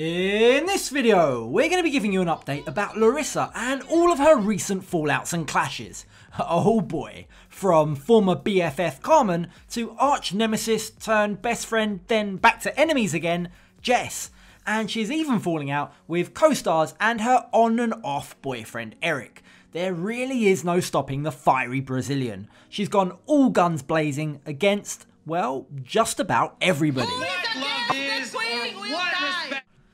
In this video, we're going to be giving you an update about Larissa and all of her recent fallouts and clashes. Oh boy, from former BFF Carmen to arch-nemesis turned best friend then back to enemies again, Jess. And she's even falling out with co-stars and her on and off boyfriend Eric. There really is no stopping the fiery Brazilian. She's gone all guns blazing against, well, just about everybody.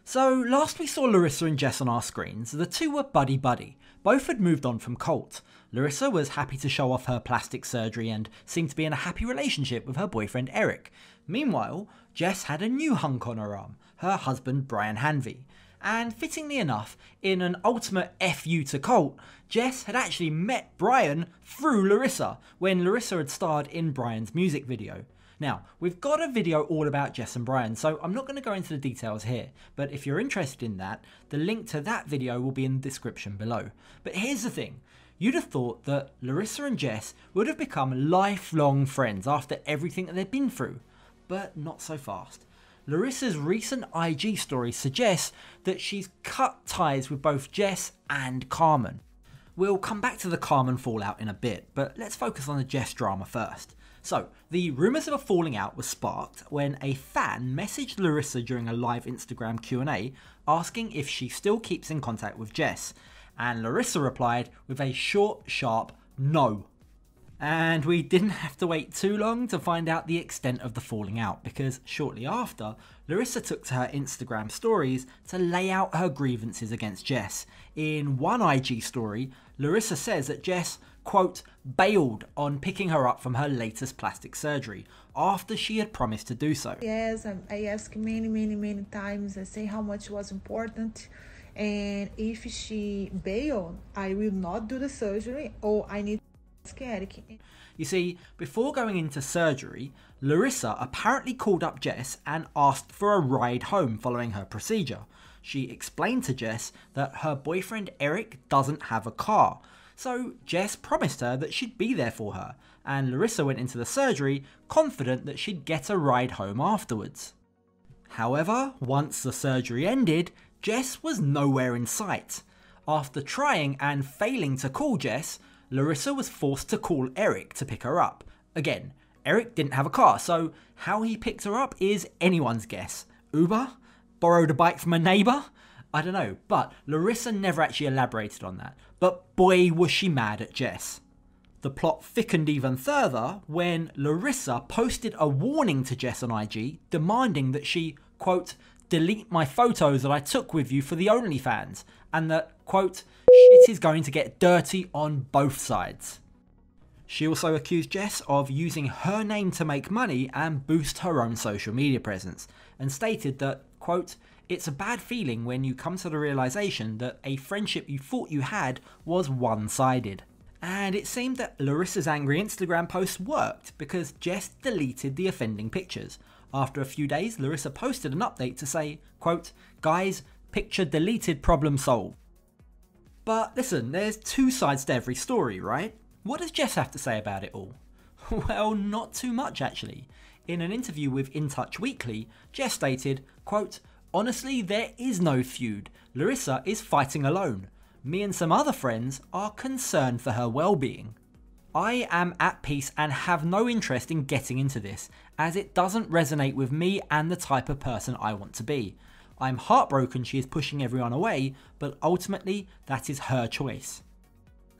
So last we saw Larissa and Jess on our screens, the two were buddy-buddy. Both had moved on from Colt. Larissa was happy to show off her plastic surgery and seemed to be in a happy relationship with her boyfriend Eric. Meanwhile, Jess had a new hunk on her arm, her husband Brian Hanvey. And fittingly enough, in an ultimate FU to Colt, Jess had actually met Brian through Larissa when Larissa had starred in Brian's music video. Now, we've got a video all about Jess and Brian, so I'm not going to go into the details here, but if you're interested in that, the link to that video will be in the description below. But here's the thing, you'd have thought that Larissa and Jess would have become lifelong friends after everything that they've been through, but not so fast. Larissa's recent IG story suggests that she's cut ties with both Jess and Carmen. We'll come back to the Carmen fallout in a bit, but let's focus on the Jess drama first. So, the rumours of a falling out were sparked when a fan messaged Larissa during a live Instagram Q&A asking if she still keeps in contact with Jess, and Larissa replied with a short, sharp no. And we didn't have to wait too long to find out the extent of the falling out, because shortly after, Larissa took to her Instagram stories to lay out her grievances against Jess. In one IG story, Larissa says that Jess, quote, bailed on picking her up from her latest plastic surgery after she had promised to do so. Yes, I asked many times, I say how much was important, and if she bailed, I will not do the surgery or I need to ask Eric. You see, before going into surgery, Larissa apparently called up Jess and asked for a ride home following her procedure. She explained to Jess that her boyfriend Eric doesn't have a car, so Jess promised her that she'd be there for her, and Larissa went into the surgery confident that she'd get a ride home afterwards. However, once the surgery ended, Jess was nowhere in sight. After trying and failing to call Jess, Larissa was forced to call Eric to pick her up. Again, Eric didn't have a car, so how he picked her up is anyone's guess. Uber? Borrowed a bike from a neighbour? I don't know, but Larissa never actually elaborated on that, but boy was she mad at Jess. The plot thickened even further when Larissa posted a warning to Jess on IG demanding that she, quote, delete my photos that I took with you for the OnlyFans, and that, quote, shit is going to get dirty on both sides. She also accused Jess of using her name to make money and boost her own social media presence, and stated that, quote, it's a bad feeling when you come to the realisation that a friendship you thought you had was one-sided. And it seemed that Larissa's angry Instagram post worked because Jess deleted the offending pictures. After a few days, Larissa posted an update to say, quote, guys, picture deleted, problem solved. But listen, there's two sides to every story, right? What does Jess have to say about it all? Well, not too much actually. In an interview with In Touch Weekly, Jess stated, quote, honestly, there is no feud. Larissa is fighting alone. Me and some other friends are concerned for her well-being. I am at peace and have no interest in getting into this, as it doesn't resonate with me and the type of person I want to be. I'm heartbroken she is pushing everyone away, but ultimately that is her choice.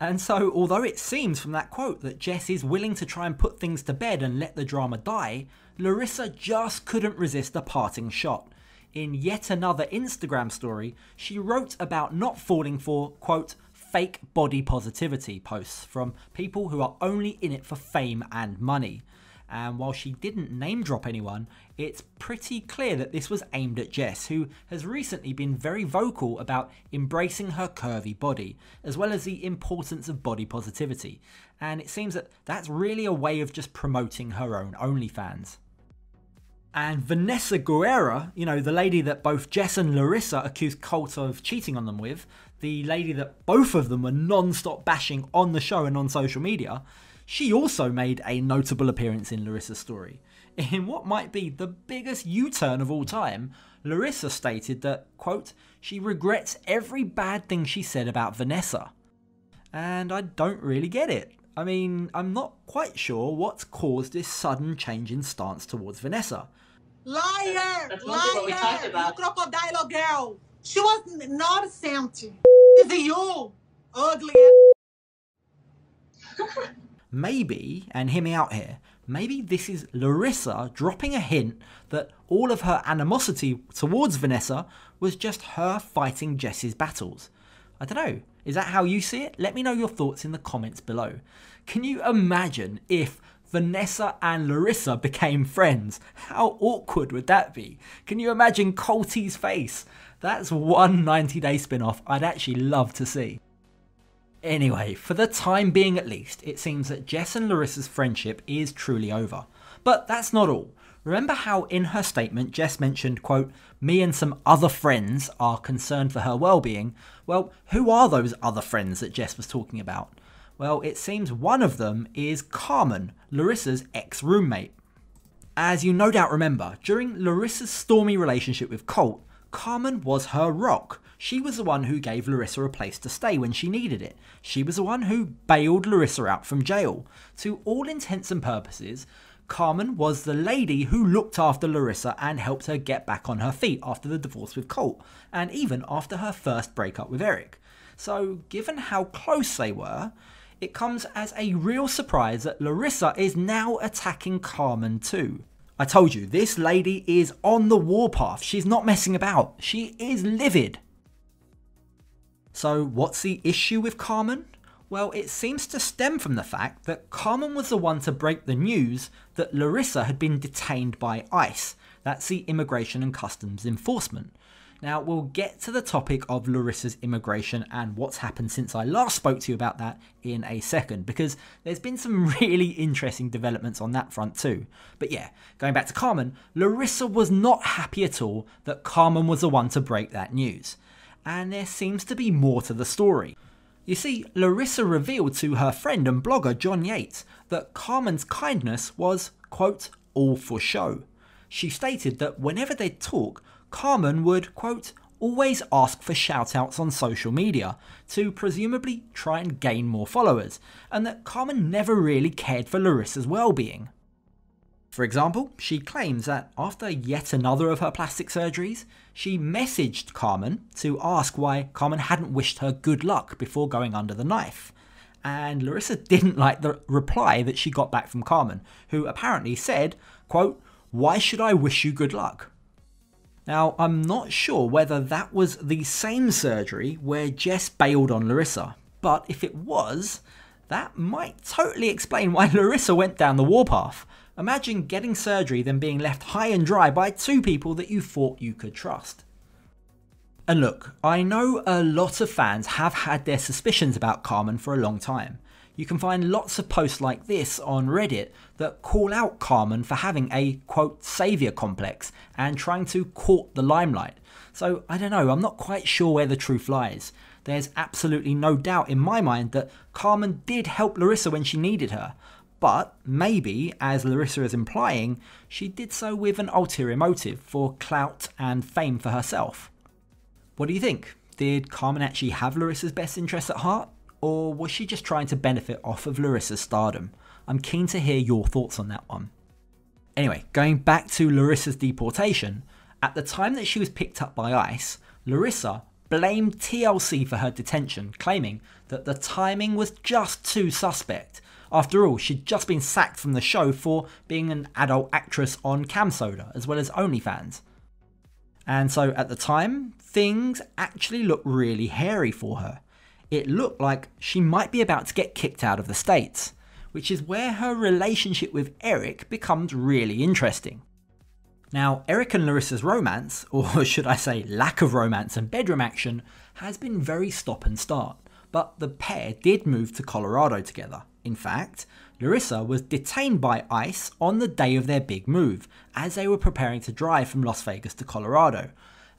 And so, although it seems from that quote that Jess is willing to try and put things to bed and let the drama die, Larissa just couldn't resist a parting shot. In yet another Instagram story, she wrote about not falling for, quote, fake body positivity posts from people who are only in it for fame and money. And while she didn't name drop anyone, it's pretty clear that this was aimed at Jess, who has recently been very vocal about embracing her curvy body, as well as the importance of body positivity. And it seems that that's really a way of just promoting her own OnlyFans. And Vanessa Guerra, you know, the lady that both Jess and Larissa accused Colt of cheating on them with, the lady that both of them were non-stop bashing on the show and on social media, she also made a notable appearance in Larissa's story. In what might be the biggest U-turn of all time, Larissa stated that, quote, she regrets every bad thing she said about Vanessa. And I don't really get it. I mean, I'm not quite sure what's caused this sudden change in stance towards Vanessa. Liar! That's liar! You crocodile girl! She was not sent. It's you, ugly ass. Maybe, and hear me out here, maybe this is Larissa dropping a hint that all of her animosity towards Vanessa was just her fighting Jess's battles. I don't know. Is that how you see it? Let me know your thoughts in the comments below. Can you imagine if Vanessa and Larissa became friends? How awkward would that be? Can you imagine Colty's face? That's one 90 Day spin-off I'd actually love to see. Anyway, for the time being at least, it seems that Jess and Larissa's friendship is truly over. But that's not all. Remember how in her statement Jess mentioned, quote, me and some other friends are concerned for her well-being? Well, who are those other friends that Jess was talking about? Well, it seems one of them is Carmen, Larissa's ex-roommate. As you no doubt remember, during Larissa's stormy relationship with Colt, Carmen was her rock. She was the one who gave Larissa a place to stay when she needed it. She was the one who bailed Larissa out from jail. To all intents and purposes, Carmen was the lady who looked after Larissa and helped her get back on her feet after the divorce with Colt, and even after her first breakup with Eric. So, given how close they were, it comes as a real surprise that Larissa is now attacking Carmen too. I told you, this lady is on the warpath. She's not messing about. She is livid. So what's the issue with Carmen? Well, it seems to stem from the fact that Carmen was the one to break the news that Larissa had been detained by ICE. That's the Immigration and Customs Enforcement. Now, we'll get to the topic of Larissa's immigration and what's happened since I last spoke to you about that in a second, because there's been some really interesting developments on that front too. But yeah, going back to Carmen, Larissa was not happy at all that Carmen was the one to break that news. And there seems to be more to the story. You see, Larissa revealed to her friend and blogger John Yates that Carmen's kindness was, quote, all for show. She stated that whenever they'd talk, Carmen would, quote, always ask for shout-outs on social media to presumably try and gain more followers, and that Carmen never really cared for Larissa's well-being. For example, she claims that after yet another of her plastic surgeries, she messaged Carmen to ask why Carmen hadn't wished her good luck before going under the knife. And Larissa didn't like the reply that she got back from Carmen, who apparently said, quote, why should I wish you good luck? Now, I'm not sure whether that was the same surgery where Jess bailed on Larissa, but if it was, that might totally explain why Larissa went down the warpath. Imagine getting surgery then being left high and dry by two people that you thought you could trust. And look, I know a lot of fans have had their suspicions about Carmen for a long time. You can find lots of posts like this on Reddit that call out Carmen for having a, quote, saviour complex and trying to court the limelight. So I don't know, I'm not quite sure where the truth lies. There's absolutely no doubt in my mind that Carmen did help Larissa when she needed her. But maybe, as Larissa is implying, she did so with an ulterior motive for clout and fame for herself. What do you think? Did Carmen actually have Larissa's best interests at heart? Or was she just trying to benefit off of Larissa's stardom? I'm keen to hear your thoughts on that one. Anyway, going back to Larissa's deportation, at the time that she was picked up by ICE, Larissa blamed TLC for her detention, claiming that the timing was just too suspect. After all, she'd just been sacked from the show for being an adult actress on CamSoda, as well as OnlyFans. And so at the time, things actually looked really hairy for her. It looked like she might be about to get kicked out of the States, which is where her relationship with Eric becomes really interesting. Now, Eric and Larissa's romance, or should I say lack of romance and bedroom action, has been very stop and start, but the pair did move to Colorado together. In fact, Larissa was detained by ICE on the day of their big move, as they were preparing to drive from Las Vegas to Colorado.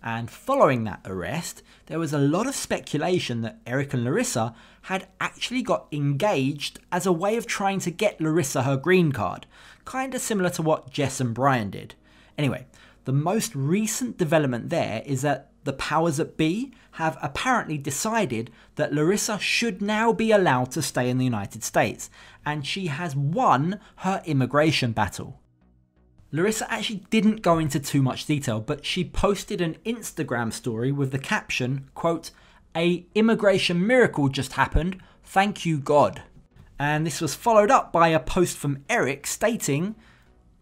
And following that arrest, there was a lot of speculation that Eric and Larissa had actually got engaged as a way of trying to get Larissa her green card, kind of similar to what Jess and Brian did. Anyway, the most recent development there is that the powers that be have apparently decided that Larissa should now be allowed to stay in the United States, and she has won her immigration battle. Larissa actually didn't go into too much detail, but she posted an Instagram story with the caption, quote, "A immigration miracle just happened, thank you God." And this was followed up by a post from Eric stating,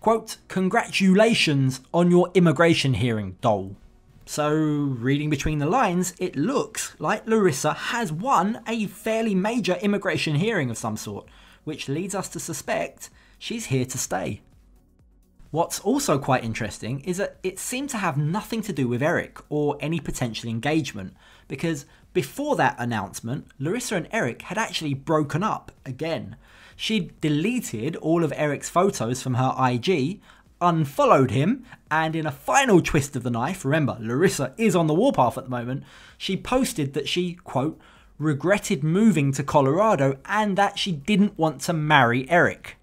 quote, "Congratulations on your immigration hearing, doll." So reading between the lines, it looks like Larissa has won a fairly major immigration hearing of some sort, which leads us to suspect she's here to stay. What's also quite interesting is that it seemed to have nothing to do with Eric or any potential engagement, because before that announcement, Larissa and Eric had actually broken up again. She'd deleted all of Eric's photos from her IG, unfollowed him, and in a final twist of the knife, remember, Larissa is on the warpath at the moment, she posted that she, quote, "regretted moving to Colorado and that she didn't want to marry Eric."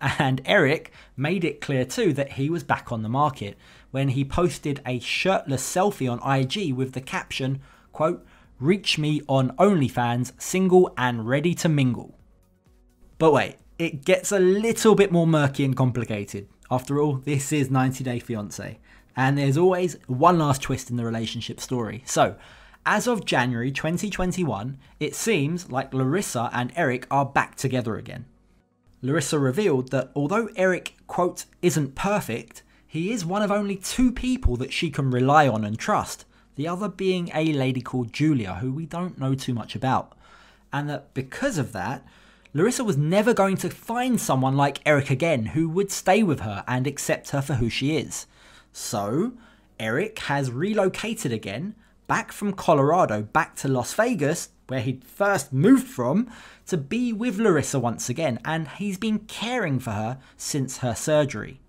And Eric made it clear too that he was back on the market when he posted a shirtless selfie on IG with the caption, quote, "Reach me on OnlyFans, single and ready to mingle." But wait, it gets a little bit more murky and complicated. After all, this is 90 Day Fiancé, and there's always one last twist in the relationship story. So, as of January 2021, it seems like Larissa and Eric are back together again. Larissa revealed that although Eric, quote, "isn't perfect," he is one of only two people that she can rely on and trust, the other being a lady called Julia, who we don't know too much about. And that because of that, Larissa was never going to find someone like Eric again who would stay with her and accept her for who she is. So, Eric has relocated again, back from Colorado, back to Las Vegas, where he'd first moved from, to be with Larissa once again, and he's been caring for her since her surgery.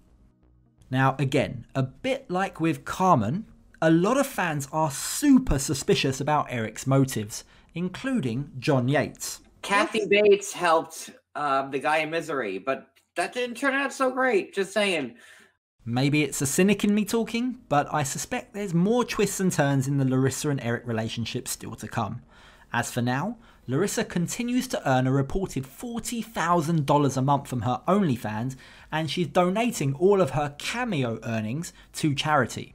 Now again, a bit like with Carmen, a lot of fans are super suspicious about Eric's motives, including John Yates. Kathy Bates helped the guy in Misery, but that didn't turn out so great, just saying. Maybe it's a cynic in me talking, but I suspect there's more twists and turns in the Larissa and Eric relationship still to come. As for now, Larissa continues to earn a reported $40,000 a month from her OnlyFans, and she's donating all of her Cameo earnings to charity.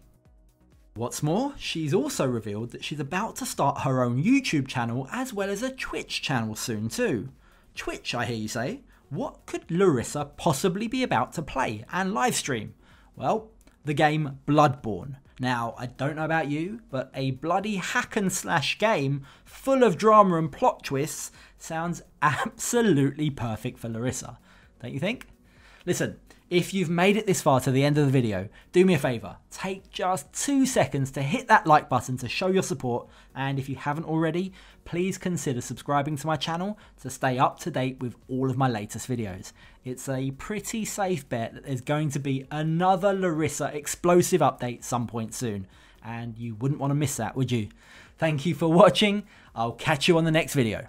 What's more, she's also revealed that she's about to start her own YouTube channel as well as a Twitch channel soon too. Twitch, I hear you say? What could Larissa possibly be about to play and livestream? Well, the game Bloodborne. Now, I don't know about you, but a bloody hack and slash game full of drama and plot twists sounds absolutely perfect for Larissa, don't you think? Listen, if you've made it this far to the end of the video, do me a favour, take just 2 seconds to hit that like button to show your support, and if you haven't already, please consider subscribing to my channel to stay up to date with all of my latest videos. It's a pretty safe bet that there's going to be another Larissa explosive update some point soon, and you wouldn't want to miss that, would you? Thank you for watching, I'll catch you on the next video.